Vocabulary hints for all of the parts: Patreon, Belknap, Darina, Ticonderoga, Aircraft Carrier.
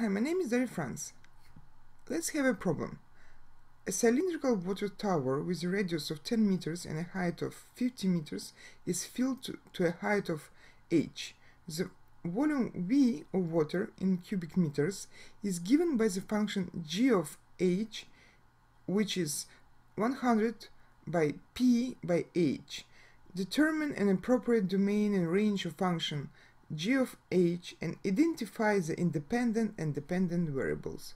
Hi, my name is Darina. Let's have a problem. A cylindrical water tower with a radius of 10 meters and a height of 50 meters is filled to a height of h. The volume V of water in cubic meters is given by the function g of h, which is 100 by p by h. Determine an appropriate domain and range of function g of h and identify the independent and dependent variables.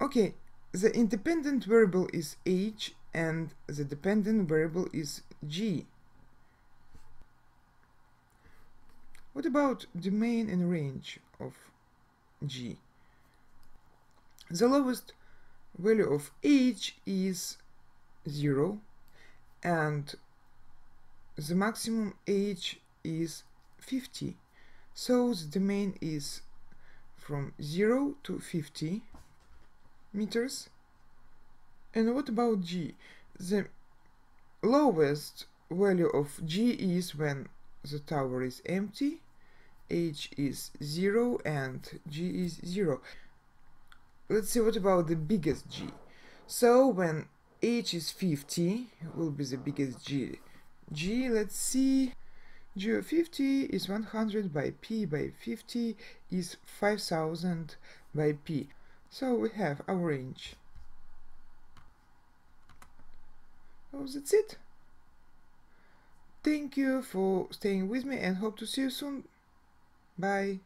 Okay, the independent variable is h and the dependent variable is g. What about domain and range of g? The lowest value of h is 0 and the maximum h is 50, so the domain is from 0 to 50 meters. And what about g? The lowest value of g is when the tower is empty, h is 0 and g is 0. Let's see what about the biggest g. So when h is 50 will be the biggest g. Let's see. G of 50 is 100 by P by 50 is 5000 by P. So we have our range. Oh, that's it. Thank you for staying with me and hope to see you soon. Bye.